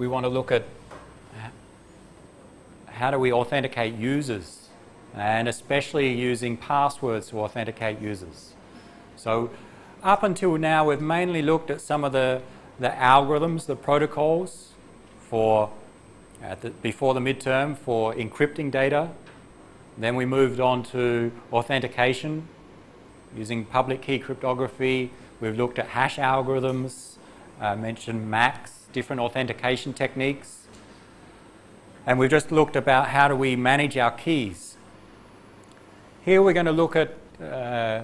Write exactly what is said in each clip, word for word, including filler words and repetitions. we want to look at how do we authenticate users, and especially using passwords to authenticate users. So up until now, we've mainly looked at some of the, the algorithms, the protocols for at the, before the midterm for encrypting data. Then we moved on to authentication using public key cryptography. We've looked at hash algorithms, uh, mentioned M A Cs, different authentication techniques. And we've just looked about how do we manage our keys. Here we're going to look at uh,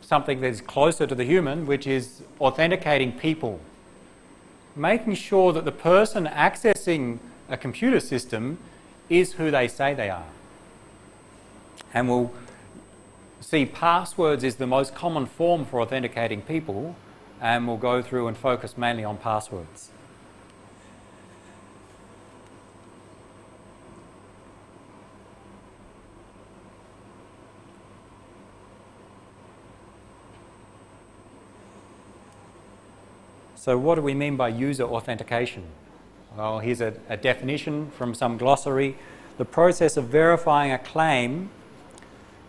something that's closer to the human, which is authenticating people. Making sure that the person accessing a computer system is who they say they are. And we'll see passwords is the most common form for authenticating people, and we'll go through and focus mainly on passwords. So what do we mean by user authentication? Well, here's a, a definition from some glossary. The process of verifying a claim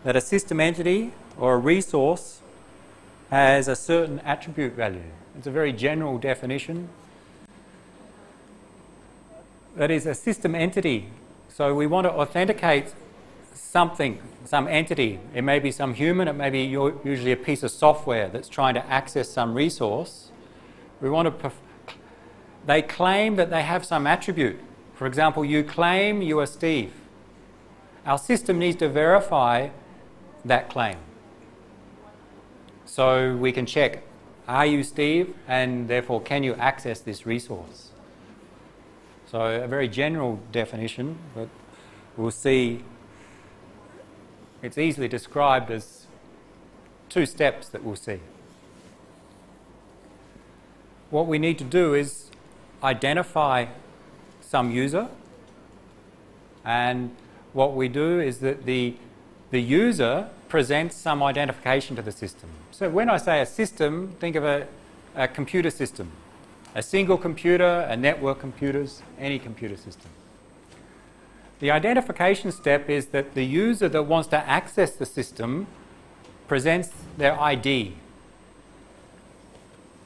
that a system entity or a resource has a certain attribute value. It's a very general definition. That is a system entity. So we want to authenticate something, some entity. It may be some human, it may be usually a piece of software that's trying to access some resource. We want to, they claim that they have some attribute. For example, you claim you are Steve. Our system needs to verify that claim. So we can check, are you Steve? And therefore, can you access this resource? So a very general definition, but we'll see it's easily described as two steps that we'll see. What we need to do is identify some user, and what we do is that the, the user presents some identification to the system. So when I say a system, think of a, a computer system, a single computer, a network computers, any computer system. The identification step is that the user that wants to access the system presents their I D.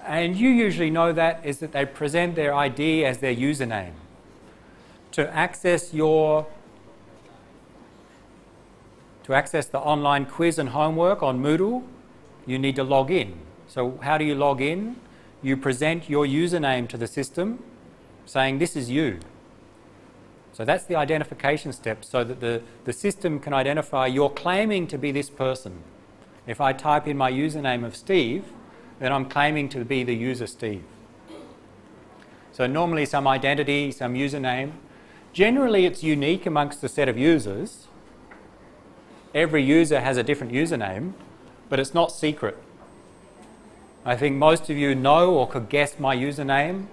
And you usually know that is that they present their I D as their username. To access your, to access the online quiz and homework on Moodle, you need to log in. So how do you log in? You present your username to the system saying this is you. So that's the identification step, so that the, the system can identify you're claiming to be this person. If I type in my username of Steve, then I'm claiming to be the user Steve. So normally some identity, some username. Generally it's unique amongst a set of users. Every user has a different username, but it's not secret. I think most of you know or could guess my username,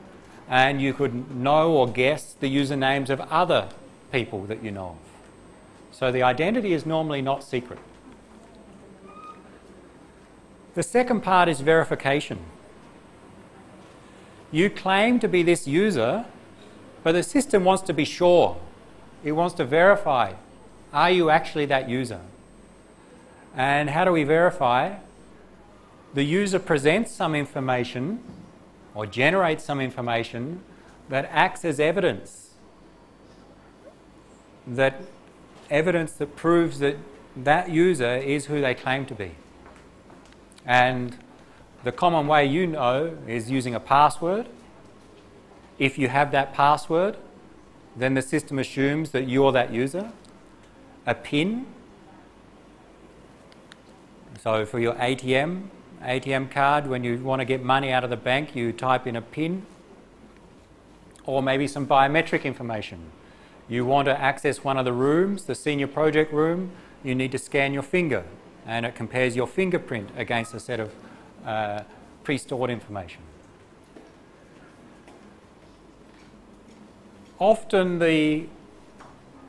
and you could know or guess the usernames of other people that you know of. So the identity is normally not secret. The second part is verification. You claim to be this user, but the system wants to be sure. It wants to verify, are you actually that user? And how do we verify? The user presents some information or generates some information that acts as evidence. That evidence that proves that that user is who they claim to be. And the common way you know is using a password. If you have that password, then the system assumes that you're that user. A PIN, so for your A T M, A T M card, when you want to get money out of the bank, you type in a PIN. Or maybe some biometric information. You want to access one of the rooms, the senior project room, you need to scan your finger. And it compares your fingerprint against a set of uh, pre-stored information. Often the,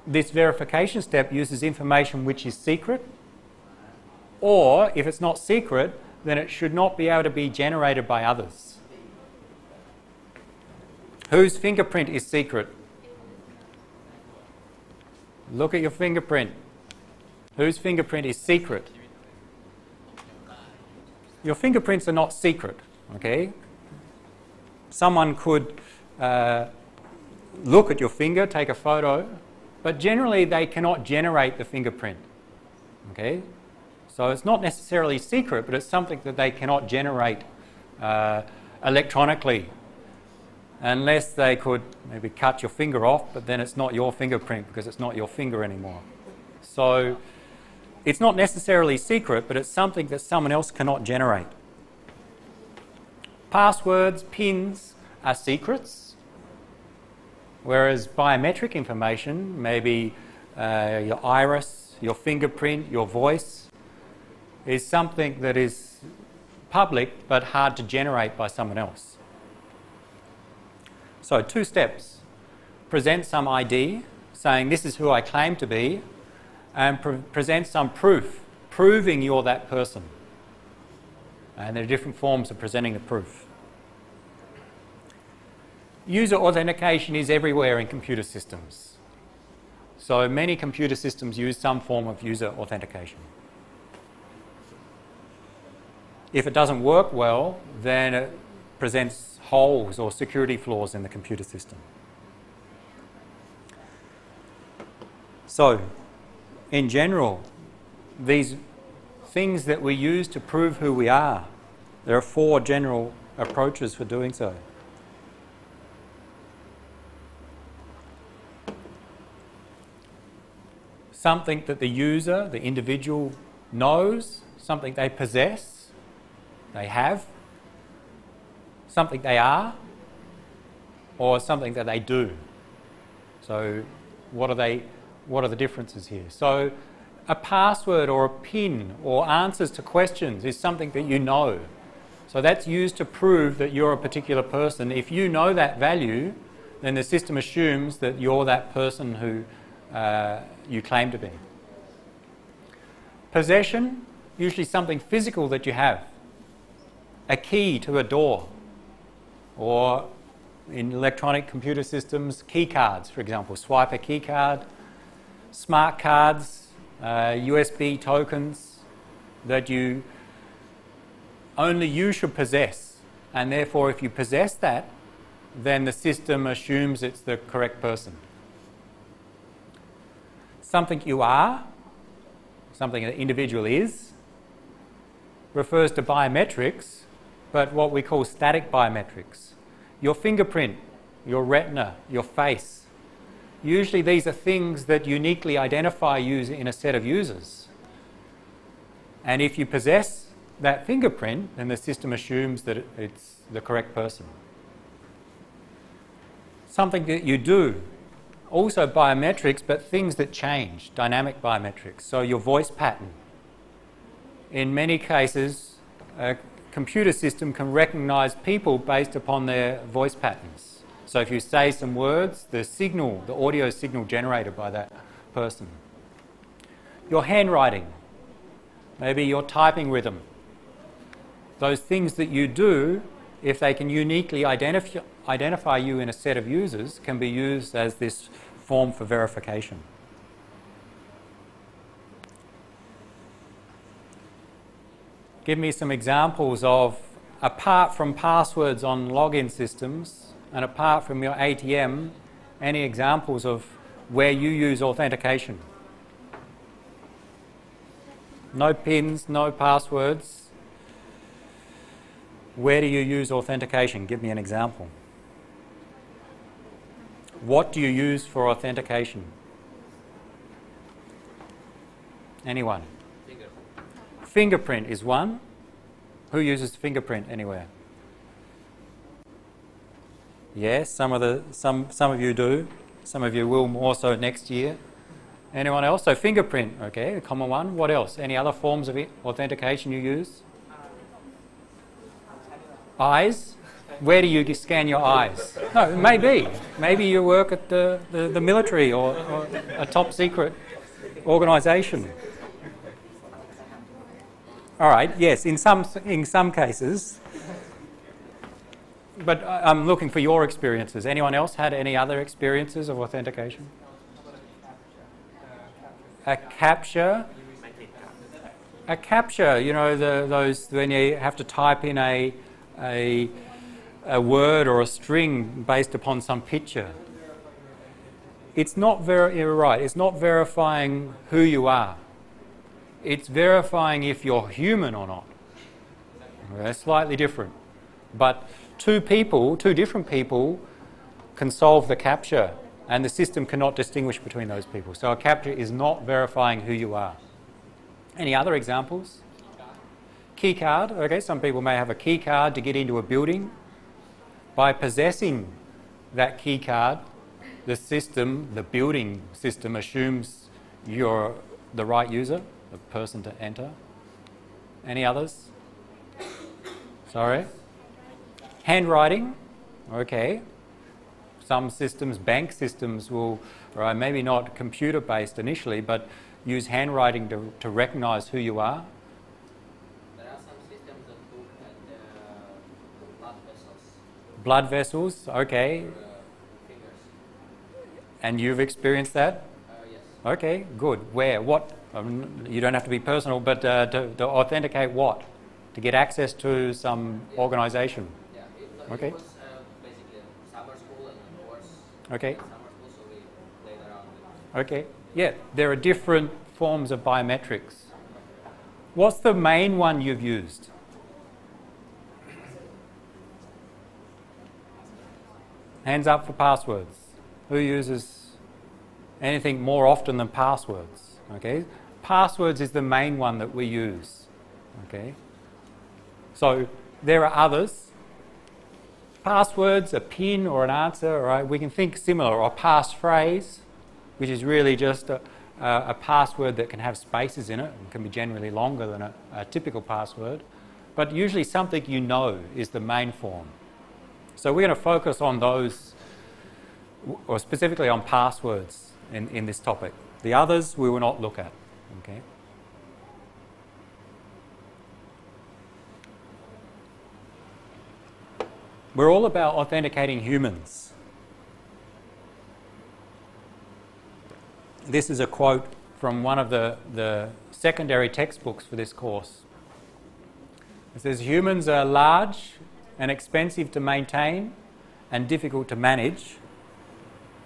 this verification step uses information which is secret, or if it's not secret, then it should not be able to be generated by others. whose fingerprint is secret? Look at your fingerprint. Whose fingerprint is secret? Your fingerprints are not secret, okay? Someone could uh, look at your finger, take a photo, but generally they cannot generate the fingerprint, okay? So it's not necessarily secret, but it's something that they cannot generate uh, electronically, unless they could maybe cut your finger off, but then it's not your fingerprint because it's not your finger anymore. So it's not necessarily secret, but it's something that someone else cannot generate. Passwords, pins are secrets, whereas biometric information, maybe uh, your iris, your fingerprint, your voice, is something that is public but hard to generate by someone else. So two steps. Present some I D, saying this is who I claim to be, and pre present some proof, proving you're that person. And there are different forms of presenting the proof. User authentication is everywhere in computer systems. So many computer systems use some form of user authentication. If it doesn't work well, then it presents holes or security flaws in the computer system. So, in general, these things that we use to prove who we are, there are four general approaches for doing so. Something that the user, the individual, knows, something they possess, they have, something they are, or something that they do. So what are they, what are the differences here? So a password or a pin or answers to questions is something that you know. So that's used to prove that you're a particular person. If you know that value, then the system assumes that you're that person who uh, you claim to be. Possession, usually something physical that you have. A key to a door, or in electronic computer systems, key cards, for example, swipe a key card, smart cards, uh, U S B tokens that you only you should possess, and therefore if you possess that, then the system assumes it's the correct person. Something you are, something an individual is, refers to biometrics, but what we call static biometrics. Your fingerprint, your retina, your face. Usually these are things that uniquely identify you in a set of users. And if you possess that fingerprint, then the system assumes that it's the correct person. Something that you do, also biometrics, but things that change, dynamic biometrics. So your voice pattern. In many cases, uh, computer system can recognize people based upon their voice patterns. So if you say some words, the signal, the audio signal generated by that person. Your handwriting, maybe your typing rhythm. Those things that you do, if they can uniquely identif- identify you in a set of users, can be used as this form for verification. Give me some examples of, apart from passwords on login systems and apart from your A T M, any examples of where you use authentication. No pins, no passwords. Where do you use authentication? Give me an example. What do you use for authentication? Anyone? Fingerprint is one. Who uses fingerprint anywhere? Yes, some of the some some of you do. Some of you will more so next year. Anyone else? So fingerprint, okay, a common one. What else? Any other forms of authentication you use? Eyes. Where do you scan your eyes? No, maybe. Maybe you work at the, the, the military or, or a top secret organisation. All right, yes, in some, in some cases. But I'm looking for your experiences. Anyone else had any other experiences of authentication? A capture. A capture, you know, the, those when you have to type in a, a, a word or a string based upon some picture. It's not very, you're right, it's not verifying who you are. It's verifying if you're human or not. That's slightly different. But two people, two different people can solve the capture, and the system cannot distinguish between those people. So a capture is not verifying who you are. Any other examples? Key card. Okay, some people may have a key card to get into a building. By possessing that key card, the system, the building system, assumes you're the right user, the person to enter. Any others? Sorry? Handwriting. Okay. Some systems, bank systems will, right, maybe not computer-based initially, but use handwriting to, to recognize who you are. There are some systems that look at blood vessels. Blood vessels, okay. Or, uh, fingers. And you've experienced that? Uh, yes. Okay, good. Where? What? Um, you don't have to be personal, but uh, to, to authenticate what? To get access to some yeah. organization? Yeah, it, okay. It was uh, basically summer school and course. Okay. Summer school, so we played around with it. Okay. Yeah, there are different forms of biometrics. What's the main one you've used? Hands up for passwords. Who uses anything more often than passwords? Okay, passwords is the main one that we use. Okay, so there are others. Passwords, a PIN or an answer, right? We can think similar, or passphrase, which is really just a, a, a password that can have spaces in it and can be generally longer than a, a typical password. But usually something you know is the main form. So we're going to focus on those, or specifically on passwords in, in this topic. The others we will not look at. Okay. We're all about authenticating humans. This is a quote from one of the, the secondary textbooks for this course. It says, humans are large and expensive to maintain and difficult to manage,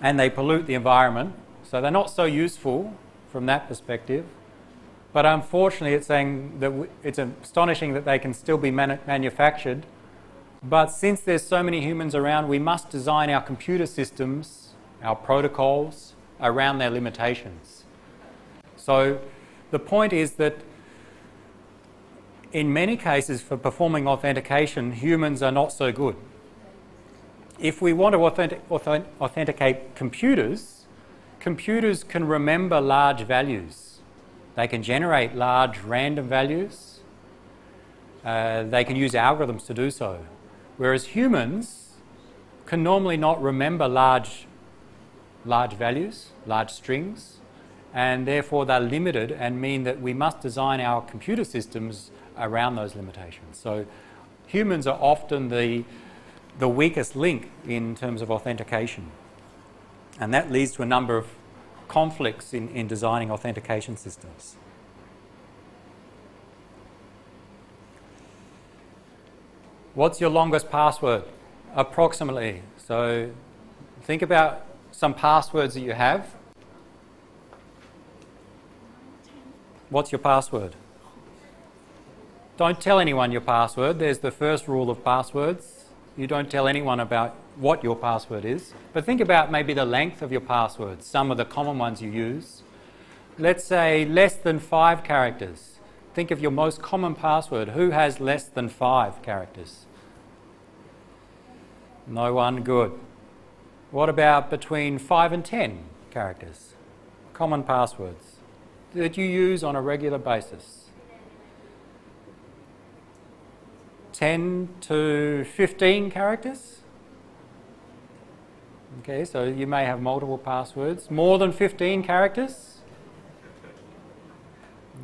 and they pollute the environment, so they're not so useful from that perspective. But unfortunately, it's saying that w it's astonishing that they can still be man manufactured. But since there's so many humans around, we must design our computer systems, our protocols, around their limitations. So the point is that in many cases for performing authentication, humans are not so good. If we want to authentic, authentic, authenticate computers, computers can remember large values. They can generate large random values. Uh, they can use algorithms to do so. Whereas humans can normally not remember large large values, large strings, and therefore they're limited and mean that we must design our computer systems around those limitations. So humans are often the, the weakest link in terms of authentication. And that leads to a number of conflicts in, in designing authentication systems. What's your longest password? Approximately. So think about some passwords that you have. What's your password? Don't tell anyone your password. There's the first rule of passwords. You don't tell anyone about what your password is. But think about maybe the length of your passwords, some of the common ones you use. Let's say less than five characters. Think of your most common password. Who has less than five characters? No one, good. What about between five and ten characters? Common passwords that you use on a regular basis. ten to fifteen characters? Okay, so you may have multiple passwords. More than fifteen characters?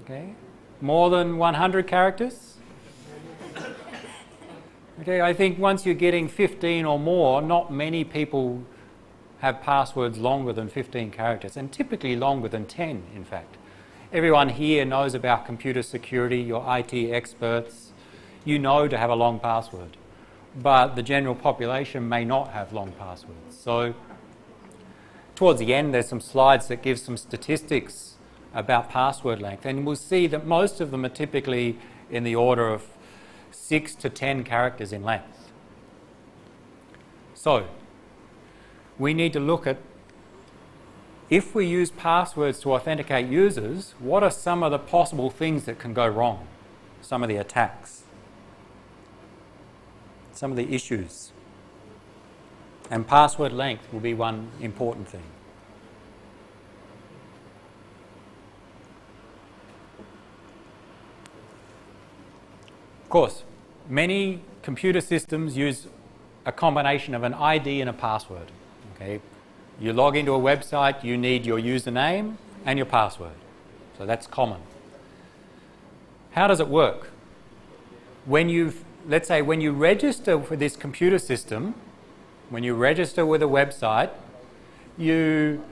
Okay. More than one hundred characters? Okay, I think once you're getting fifteen or more, not many people have passwords longer than fifteen characters, and typically longer than ten, in fact. Everyone here knows about computer security, your I T experts. You know to have a long password, but the general population may not have long passwords. So towards the end, there's some slides that give some statistics about password length, and we'll see that most of them are typically in the order of six to ten characters in length. So we need to look at, if we use passwords to authenticate users, what are some of the possible things that can go wrong? Some of the attacks, some of the issues, and password length will be one important thing. Of course, many computer systems use a combination of an I D and a password. Okay, you log into a website, you need your username and your password. So that's common. How does it work? When you've, let's say when you register for this computer system, when you register with a website, you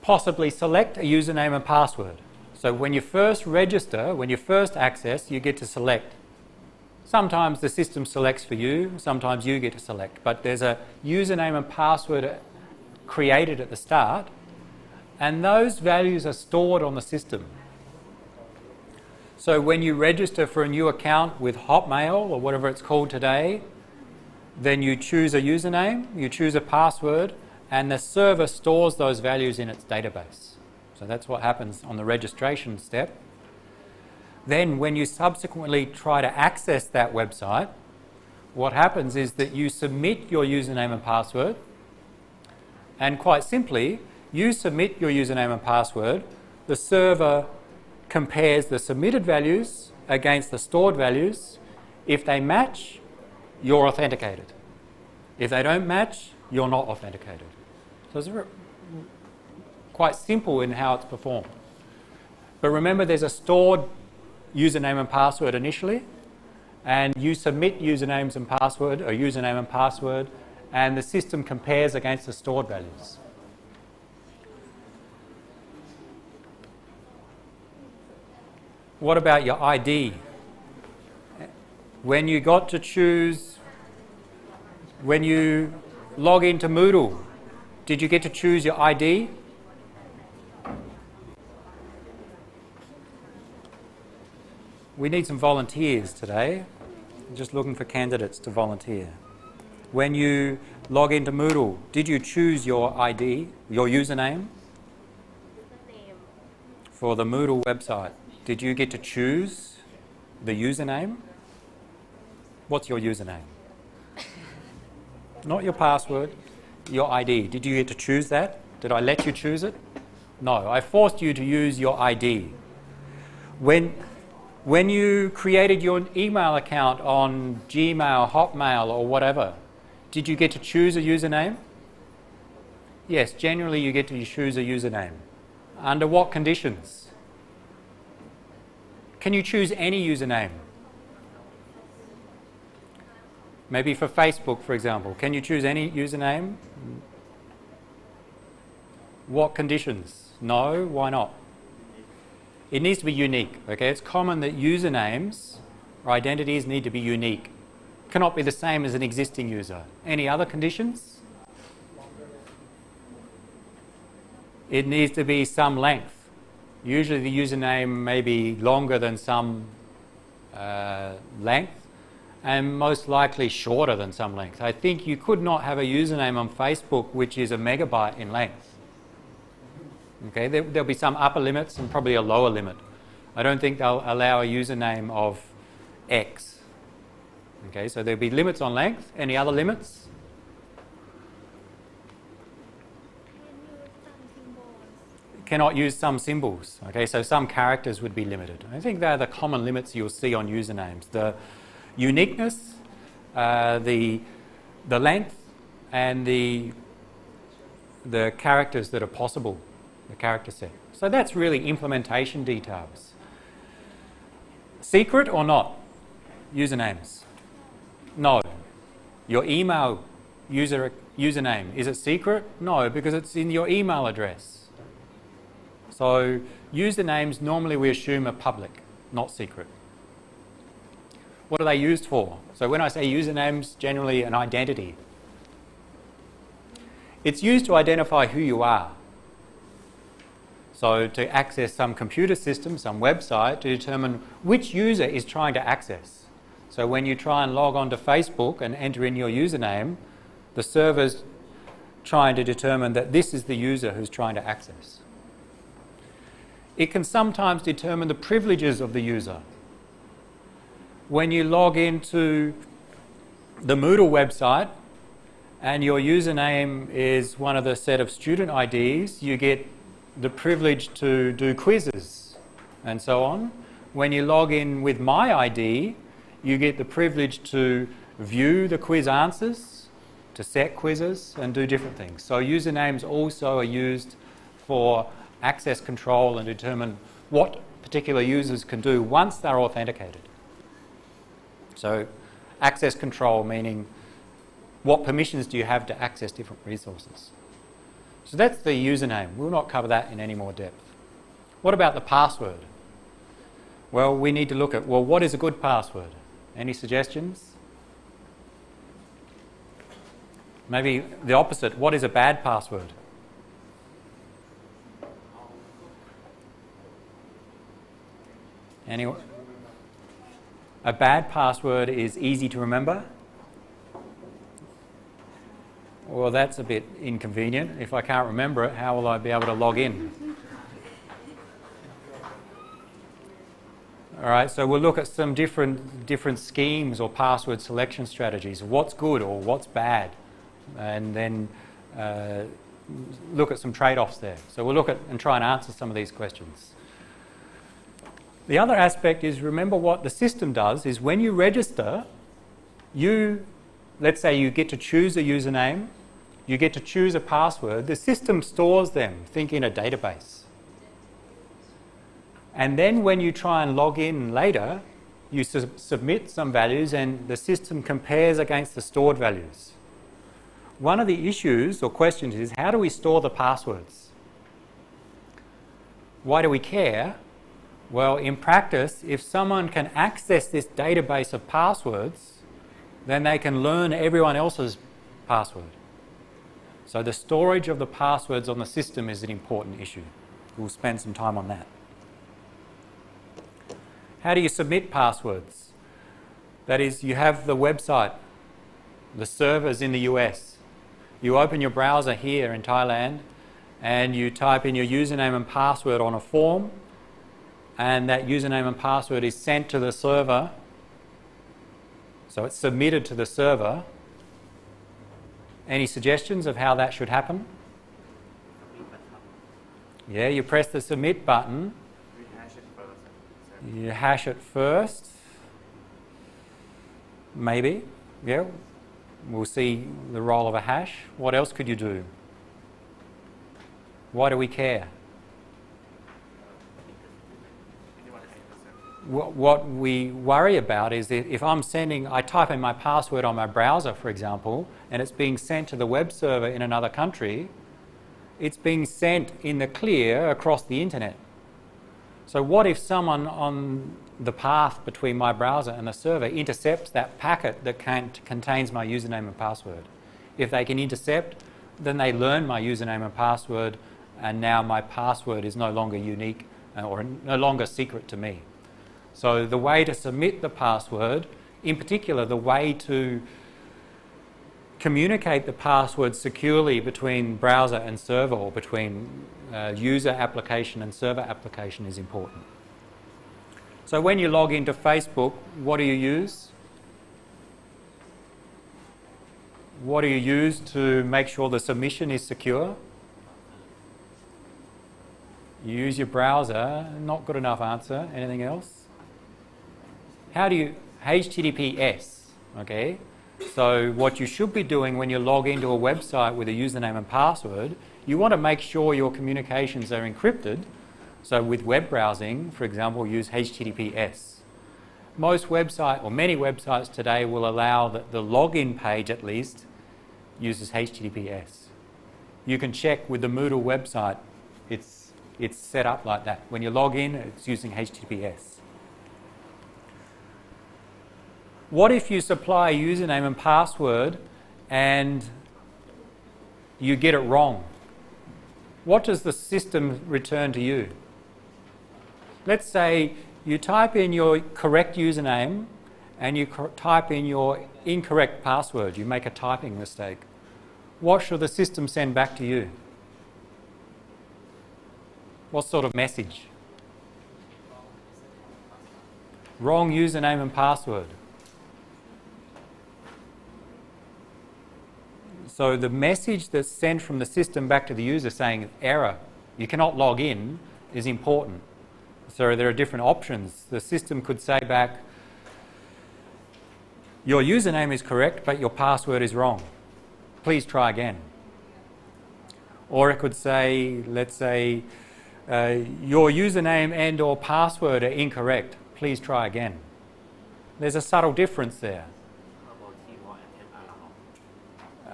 possibly select a username and password. So when you first register, when you first access, you get to select. Sometimes the system selects for you, sometimes you get to select, but there's a username and password created at the start, and those values are stored on the system. So when you register for a new account with Hotmail or whatever it's called today, then you choose a username, you choose a password, and the server stores those values in its database. So that's what happens on the registration step. Then when you subsequently try to access that website, what happens is that you submit your username and password, and quite simply, you submit your username and password, the server compares the submitted values against the stored values. If they match, you're authenticated. If they don't match, you're not authenticated. So it's quite simple in how it's performed. But remember, there's a stored username and password initially, and you submit usernames and password, or username and password, and the system compares against the stored values. What about your I D? When you got to choose, when you log into Moodle, did you get to choose your I D? We need some volunteers today. I'm just looking for candidates to volunteer. When you log into Moodle, did you choose your I D, your username? For the Moodle website, did you get to choose the username? What's your username? Not your password, your I D. Did you get to choose that? Did I let you choose it? No, I forced you to use your I D. When When you created your email account on Gmail, Hotmail, or whatever, did you get to choose a username? Yes, generally you get to choose a username. Under what conditions? Can you choose any username? Maybe for Facebook, for example. Can you choose any username? What conditions? No, why not? It needs to be unique. Okay, it's common that usernames or identities need to be unique. Cannot be the same as an existing user. Any other conditions? It needs to be some length. Usually the username may be longer than some uh, length, and most likely shorter than some length. I think you could not have a username on Facebook which is a megabyte in length. Okay, there, there'll be some upper limits and probably a lower limit. I don't think they'll allow a username of X. Okay, so there'll be limits on length. Any other limits? Cannot use some symbols. Okay, so some characters would be limited. I think they're the common limits you'll see on usernames. The uniqueness, uh, the, the length, and the, the characters that are possible. The character set. So that's really implementation details. Secret or not? usernames? No. Your email user username, is it secret? No, because it's in your email address. So usernames normally we assume are public, not secret. What are they used for? So when I say usernames, generally an identity. It's used to identify who you are. So to access some computer system, some website, to determine which user is trying to access. So when you try and log on to Facebook and enter in your username, the server's trying to determine that this is the user who's trying to access. It can sometimes determine the privileges of the user. When you log into the Moodle website and your username is one of the set of student I Ds, you get the privilege to do quizzes and so on. When you log in with my I D, you get the privilege to view the quiz answers, to set quizzes and do different things. So usernames also are used for access control and determine what particular users can do once they're authenticated. So access control meaning what permissions do you have to access different resources. So that's the username. We'll not cover that in any more depth. What about the password? Well, we need to look at, well, what is a good password? Any suggestions? Maybe the opposite. What is a bad password? Anyone? A bad password is easy to remember. Well, that's a bit inconvenient. If I can't remember it, how will I be able to log in? All right, so we'll look at some different, different schemes or password selection strategies. What's good or what's bad? And then uh, look at some trade-offs there. So we'll look at and try and answer some of these questions. The other aspect is, remember what the system does is when you register, you, let's say you get to choose a username, you get to choose a password, the system stores them, think in a database. And then when you try and log in later, you su- submit some values and the system compares against the stored values. One of the issues or questions is, how do we store the passwords? Why do we care? Well, in practice, if someone can access this database of passwords, then they can learn everyone else's password. So the storage of the passwords on the system is an important issue. We'll spend some time on that. How do you submit passwords? That is, you have the website, the servers in the U S. You open your browser here in Thailand and you type in your username and password on a form, and that username and password is sent to the server. So it's submitted to the server. Any suggestions of how that should happen? Yeah, you press the submit button. You hash it first. Maybe. Yeah. We'll see the role of a hash. What else could you do? Why do we care? What we worry about is that if I'm sending, I type in my password on my browser, for example, and it's being sent to the web server in another country, it's being sent in the clear across the internet. So what if someone on the path between my browser and the server intercepts that packet that can, contains my username and password? If they can intercept, then they learn my username and password, and now my password is no longer unique or no longer secret to me. So the way to submit the password, in particular the way to communicate the password securely between browser and server, or between uh, user application and server application, is important. So when you log into Facebook, what do you use? What do you use to make sure the submission is secure? You use your browser, not good enough answer. Anything else? How do you, H T T P S, okay? So what you should be doing when you log into a website with a username and password, you want to make sure your communications are encrypted. So with web browsing, for example, use H T T P S. most websites, or many websites today, will allow that the login page at least uses H T T P S. You can check with the Moodle website, it's, it's set up like that. When you log in, it's using H T T P S. What if you supply a username and password and you get it wrong? What does the system return to you? Let's say you type in your correct username and you type in your incorrect password. You make a typing mistake. What should the system send back to you? What sort of message? Wrong username and password. So the message that's sent from the system back to the user saying, error, you cannot log in, is important. So there are different options. The system could say back, your username is correct, but your password is wrong. Please try again. Or it could say, let's say, uh, your username and or password are incorrect. Please try again. There's a subtle difference there.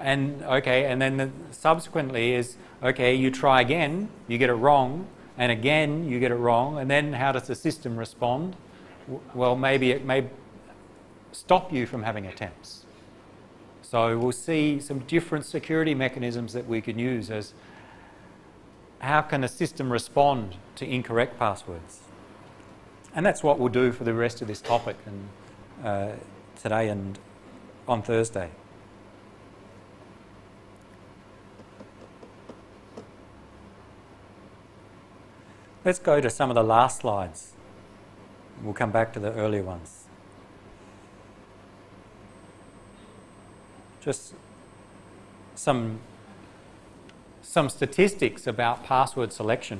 And okay, and then the, subsequently is, okay, you try again, you get it wrong, and again you get it wrong, and then how does the system respond? W well, maybe it may stop you from having attempts. So we'll see some different security mechanisms that we can use as how can a system respond to incorrect passwords? And that's what we'll do for the rest of this topic and, uh, today and on Thursday. Let's go to some of the last slides. We'll come back to the earlier ones. Just some, some statistics about password selection.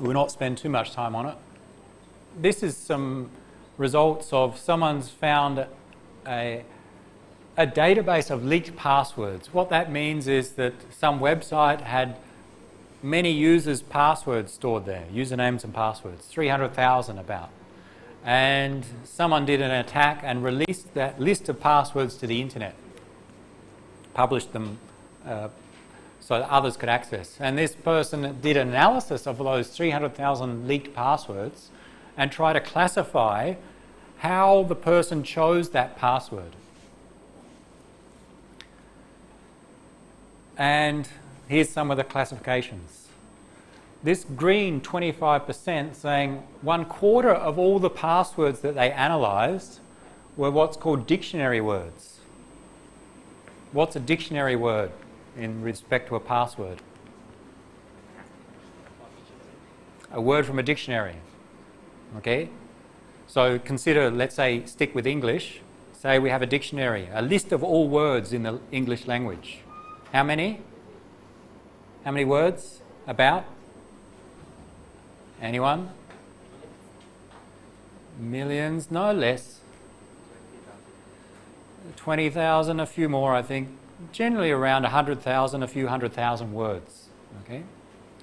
We'll not spend too much time on it. This is some results of someone's found a a database of leaked passwords. What that means is that some website had many users' passwords stored there, usernames and passwords, three hundred thousand about. And someone did an attack and released that list of passwords to the internet, published them uh, so that others could access. And this person did an analysis of those three hundred thousand leaked passwords and tried to classify how the person chose that password. And here's some of the classifications. This green twenty-five percent saying one quarter of all the passwords that they analysed were what's called dictionary words. What's a dictionary word in respect to a password? A word from a dictionary. Okay? So consider, let's say, stick with English. Say we have a dictionary, a list of all words in the English language. How many? How many words? About? Anyone? Millions? No, less. twenty thousand, a few more, I think. Generally around one hundred thousand, a few hundred thousand words. Okay?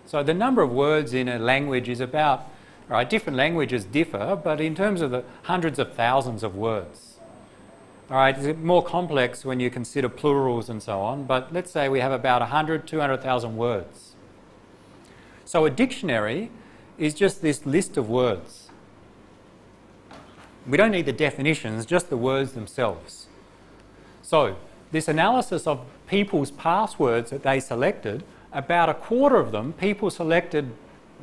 So the number of words in a language is about, all right, different languages differ, but in terms of the hundreds of thousands of words. All right, it's more complex when you consider plurals and so on, but let's say we have about one hundred, two hundred thousand words. So a dictionary is just this list of words. We don't need the definitions, just the words themselves. So this analysis of people's passwords that they selected, about a quarter of them, people selected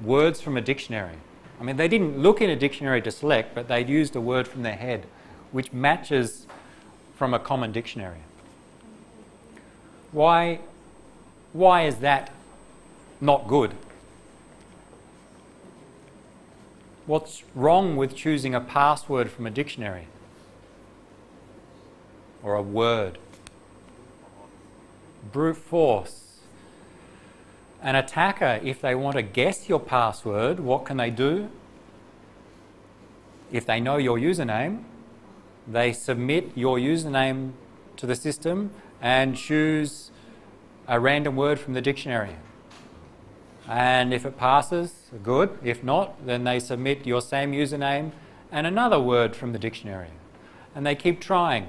words from a dictionary. I mean, they didn't look in a dictionary to select, but they'd used a word from their head, which matches from a common dictionary. Why, why is that not good? What's wrong with choosing a password from a dictionary? Or a word? Brute force. An attacker, if they want to guess your password, what can they do? If they know your username, they submit your username to the system and choose a random word from the dictionary. and if it passes, good. If not, then they submit your same username and another word from the dictionary. And they keep trying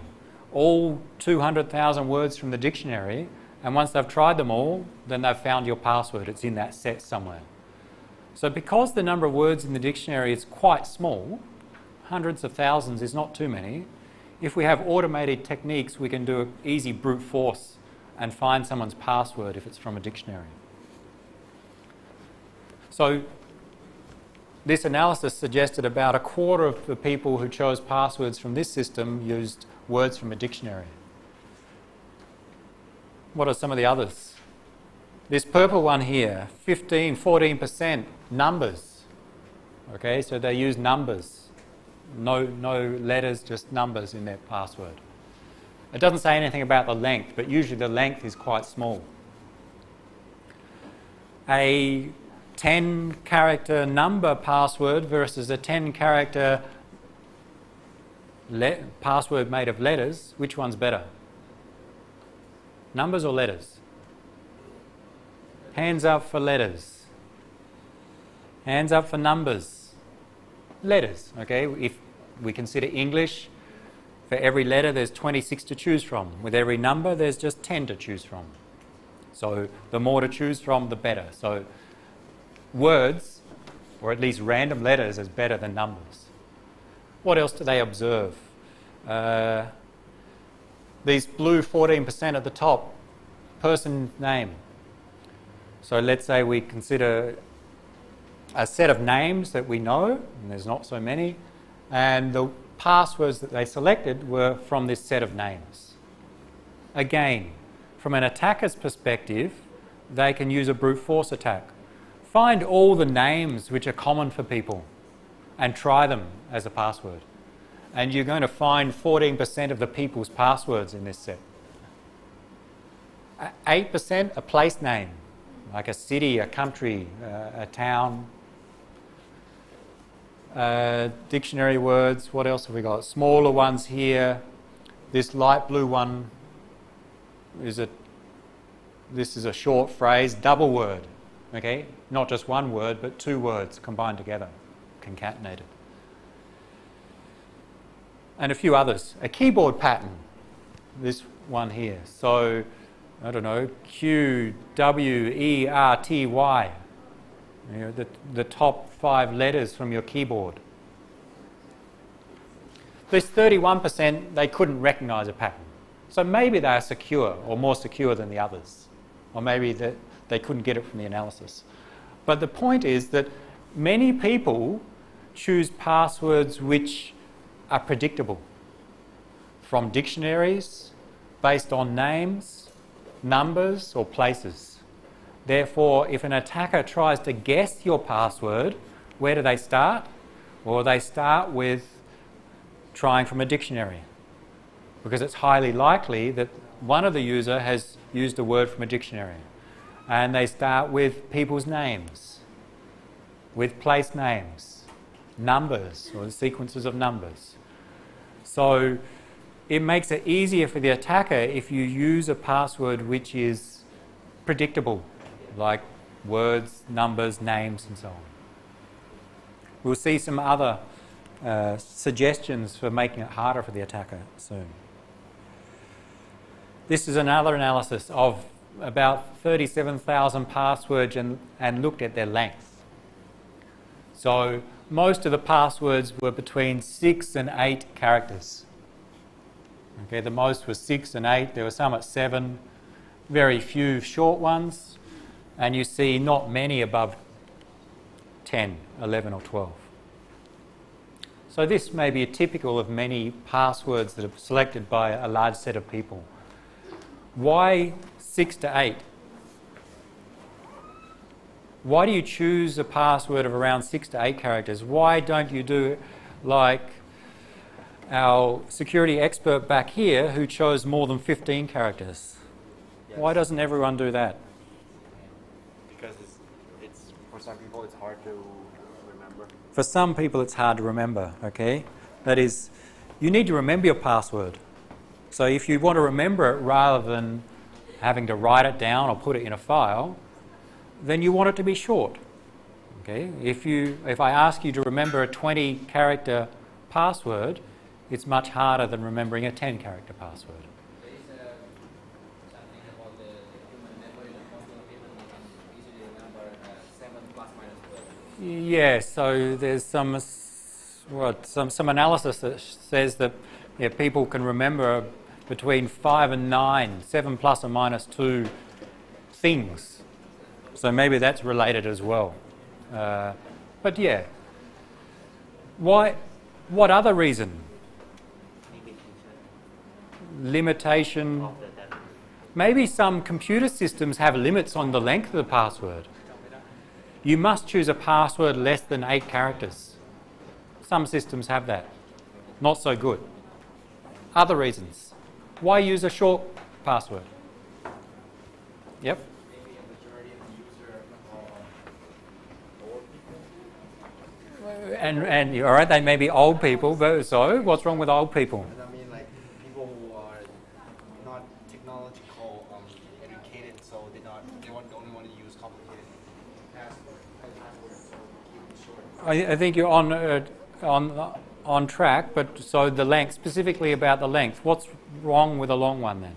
all two hundred thousand words from the dictionary, and once they've tried them all, then they've found your password. It's in that set somewhere. So because the number of words in the dictionary is quite small, hundreds of thousands is not too many, if we have automated techniques, we can do an easy brute force and find someone's password if it's from a dictionary. So this analysis suggested about a quarter of the people who chose passwords from this system used words from a dictionary. What are some of the others? This purple one here, fifteen, fourteen percent numbers. Okay, so they use numbers. No, no letters, just numbers in their password. It doesn't say anything about the length, but usually the length is quite small. A ten character number password versus a ten character password made of letters, which one's better? Numbers or letters? Hands up for letters. Hands up for numbers. Letters, okay? If we consider English, for every letter there's twenty-six to choose from. With every number there's just ten to choose from. So the more to choose from, the better. So words, or at least random letters, is better than numbers. What else do they observe? Uh, these blue fourteen percent at the top, person name. So let's say we consider a set of names that we know, and there's not so many, and the passwords that they selected were from this set of names. Again, from an attacker's perspective, they can use a brute force attack. Find all the names which are common for people and try them as a password. And you're going to find fourteen percent of the people's passwords in this set. eight percent a place name, like a city, a country, uh, a town. Uh, dictionary words, what else have we got? Smaller ones here. This light blue one is a, this is a short phrase, double word, okay? Not just one word, but two words combined together, concatenated. And a few others. A keyboard pattern, this one here. So, I don't know, Q, W, E, R, T, Y. You know, the, the top five letters from your keyboard. This thirty-one percent, they couldn't recognise a pattern. So maybe they are secure, or more secure than the others. Or maybe that they couldn't get it from the analysis. But the point is that many people choose passwords which are predictable. From dictionaries, based on names, numbers, or places. Therefore, if an attacker tries to guess your password, where do they start? Well, they start with trying from a dictionary, because it's highly likely that one of the user has used a word from a dictionary. And they start with people's names, with place names, numbers, or sequences of numbers. So it makes it easier for the attacker if you use a password which is predictable, like words, numbers, names, and so on. We'll see some other uh, suggestions for making it harder for the attacker soon. This is another analysis of about thirty-seven thousand passwords and, and looked at their length. So most of the passwords were between six and eight characters. Okay, the most was six and eight, there were some at seven, very few short ones, and you see not many above ten, eleven or twelve. So this may be typical of many passwords that are selected by a large set of people. Why six to eight? Why do you choose a password of around six to eight characters? Why don't you do like our security expert back here who chose more than fifteen characters? Yes. Why doesn't everyone do that? For some people, it's hard to remember. For some people, it's hard to remember, okay? That is, you need to remember your password. So if you want to remember it rather than having to write it down or put it in a file, then you want it to be short. Okay? If you, if I ask you to remember a twenty character password, it's much harder than remembering a ten character password. There is uh, something about the human memory that most of the people can easily remember uh, seven plus minus twelve. Yeah, so there's some, what, some, some analysis that says that yeah, people can remember between five and nine, seven plus or minus two things. So maybe that's related as well. Uh, but yeah, why? What other reason? Limitation. Maybe some computer systems have limits on the length of the password. You must choose a password less than eight characters. Some systems have that. Not so good. Other reasons. Why use a short password? Yep. Maybe a majority of the user are old people. And, and, all right, they may be old people, but so what's wrong with old people? I mean, like, people who are not technological um, educated, so they not they want, only want to use complicated passwords, passwords so keep it short. I, I think you're on, uh, on, uh, on track, but so the length, specifically about the length, what's wrong with a long one then?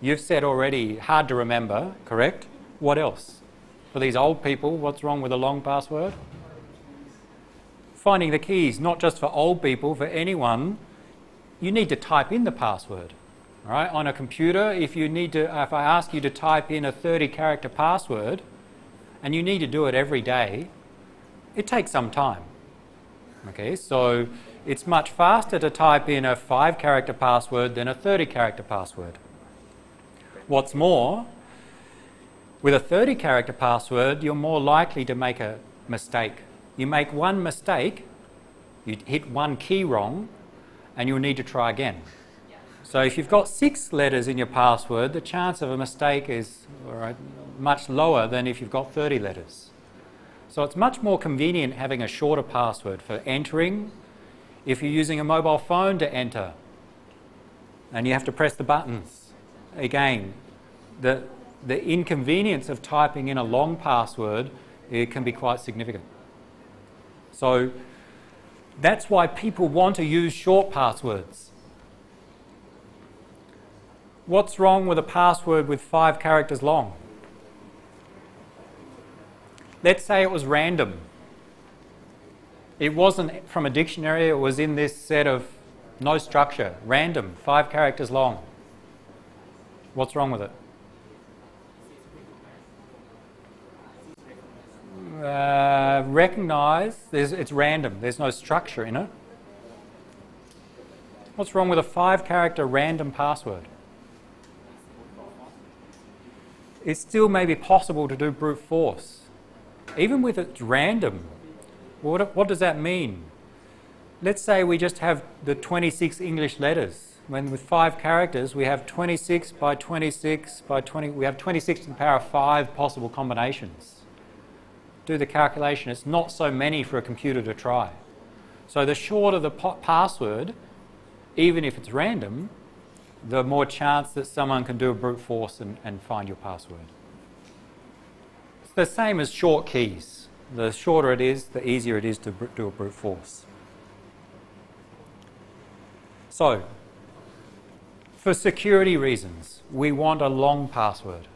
You've said already, hard to remember, correct? What else? For these old people, what's wrong with a long password? Finding the keys, not just for old people, for anyone. You need to type in the password, all right? On a computer, if you need to, if I ask you to type in a thirty character password, and you need to do it every day, it takes some time. Okay, so it's much faster to type in a five character password than a thirty character password. What's more, with a thirty character password, you're more likely to make a mistake. You make one mistake, you hit one key wrong, and you'll need to try again. So if you've got six letters in your password, the chance of a mistake is all right, much lower than if you've got thirty letters. So it's much more convenient having a shorter password for entering. If you're using a mobile phone to enter and you have to press the buttons, again, the, the inconvenience of typing in a long password, it can be quite significant. So that's why people want to use short passwords. What's wrong with a password with five characters long? Let's say it was random. It wasn't from a dictionary, it was in this set of no structure, random, five characters long. What's wrong with it? Uh, recognize, there's, it's random, there's no structure in it. What's wrong with a five character random password? It's still maybe possible to do brute force. Even with it's random, what, what does that mean? Let's say we just have the twenty-six English letters. When with five characters, we have twenty-six by twenty-six by twenty, we have twenty-six to the power of five possible combinations. Do the calculation, it's not so many for a computer to try. So the shorter the password, even if it's random, the more chance that someone can do a brute force and, and find your password. The same as short keys. The shorter it is, the easier it is to do a brute force. So, for security reasons, we want a long password.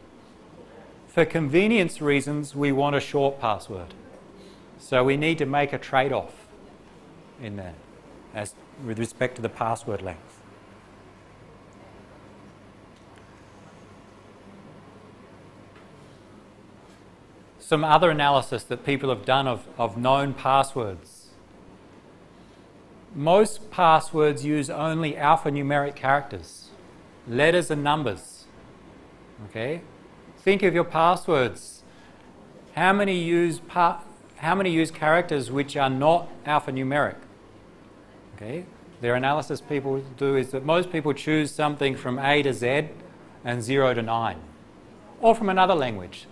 For convenience reasons, we want a short password. So we need to make a trade-off in there as with respect to the password length. Some other analysis that people have done of, of known passwords. Most passwords use only alphanumeric characters, letters and numbers. Okay? Think of your passwords. How many use pa how many use characters which are not alphanumeric? Okay? Their analysis people do is that most people choose something from A to Z and zero to nine, or from another language.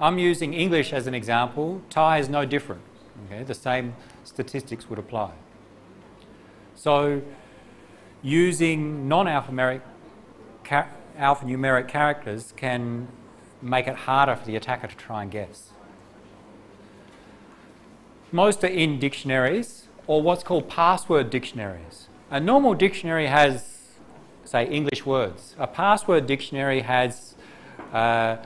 I'm using English as an example. Thai is no different. Okay? The same statistics would apply. So using non-alphanumeric ca- alphanumeric characters can make it harder for the attacker to try and guess. Most are in dictionaries or what's called password dictionaries. A normal dictionary has, say, English words. A password dictionary has uh,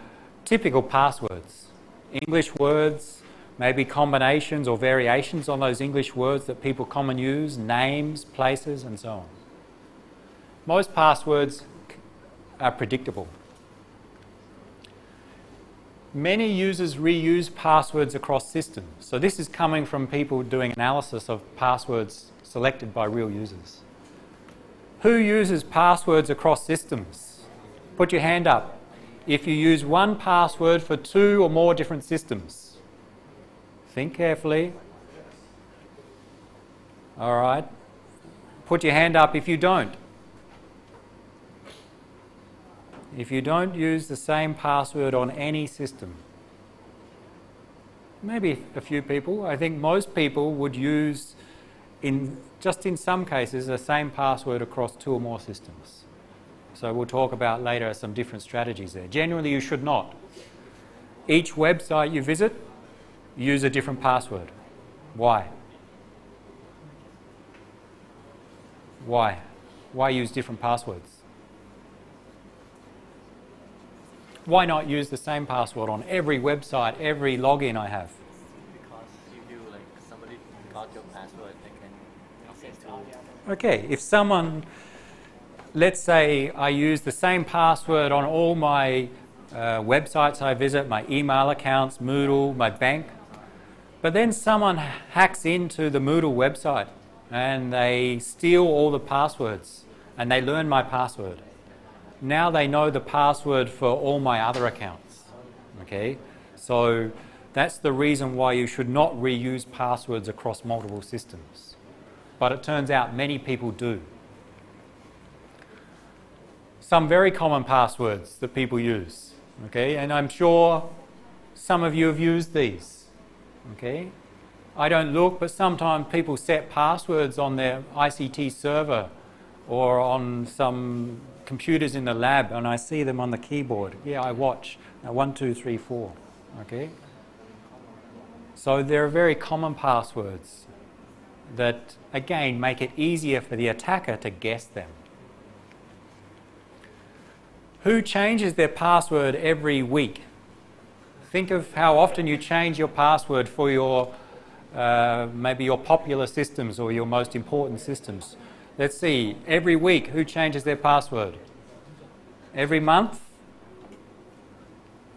typical passwords, English words, maybe combinations or variations on those English words that people commonly use, names, places, and so on. Most passwords are predictable. Many users reuse passwords across systems. So this is coming from people doing analysis of passwords selected by real users. Who uses passwords across systems? Put your hand up if you use one password for two or more different systems. Think carefully. All right. Put your hand up if you don't. If you don't use the same password on any system. Maybe a few people. I think most people would use, in just in some cases, the same password across two or more systems. So we'll talk about later some different strategies there. Generally, you should not. Each website you visit, use a different password. Why? Why? Why use different passwords? Why not use the same password on every website, every login I have? Because if you, like, somebody got your password, they can access to it. Okay, if someone, let's say I use the same password on all my uh, websites I visit, my email accounts, Moodle, my bank, but then someone hacks into the Moodle website and they steal all the passwords and they learn my password. Now they know the password for all my other accounts. Okay, so that's the reason why you should not reuse passwords across multiple systems. But it turns out many people do. Some very common passwords that people use. Okay, and I'm sure some of you have used these. Okay, I don't look, but sometimes people set passwords on their I C T server or on some computers in the lab, and I see them on the keyboard. Yeah, I watch. Now, one, two, three, four. Okay? So there are very common passwords that, again, make it easier for the attacker to guess them. Who changes their password every week? Think of how often you change your password for your, uh, maybe your popular systems or your most important systems. Let's see, every week, who changes their password? Every month?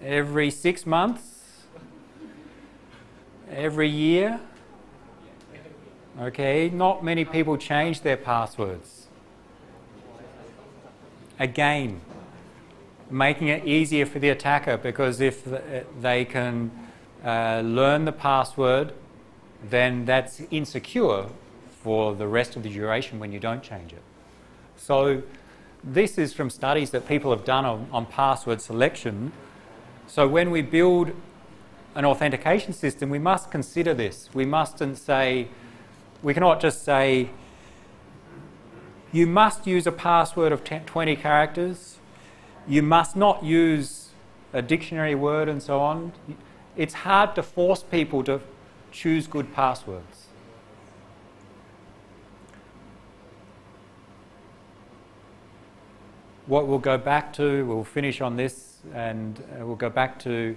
Every six months? Every year? Okay, not many people change their passwords. Again, making it easier for the attacker, because if they can uh, learn the password, then that's insecure for the rest of the duration when you don't change it. So this is from studies that people have done on, on password selection. So when we build an authentication system, we must consider this. We mustn't say, we cannot just say, you must use a password of twenty characters, you must not use a dictionary word and so on. It's hard to force people to choose good passwords. What we'll go back to, we'll finish on this, and we'll go back to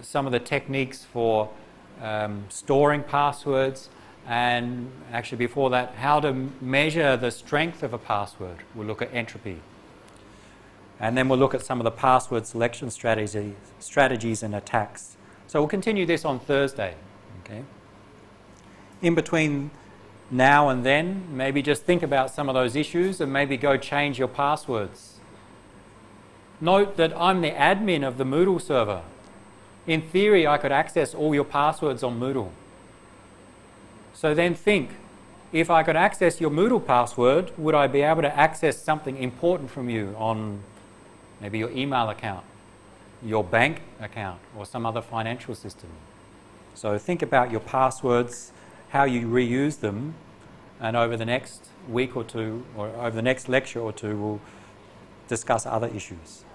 some of the techniques for um, storing passwords, and actually before that, how to measure the strength of a password. We'll look at entropy. And then we'll look at some of the password selection strategies, strategies and attacks. So we'll continue this on Thursday. Okay. In between now and then, maybe just think about some of those issues and maybe go change your passwords. Note that I'm the admin of the Moodle server. In theory, I could access all your passwords on Moodle. So then think, if I could access your Moodle password, would I be able to access something important from you on maybe your email account, your bank account, or some other financial system? So think about your passwords, how you reuse them, and over the next week or two, or over the next lecture or two, we'll discuss other issues.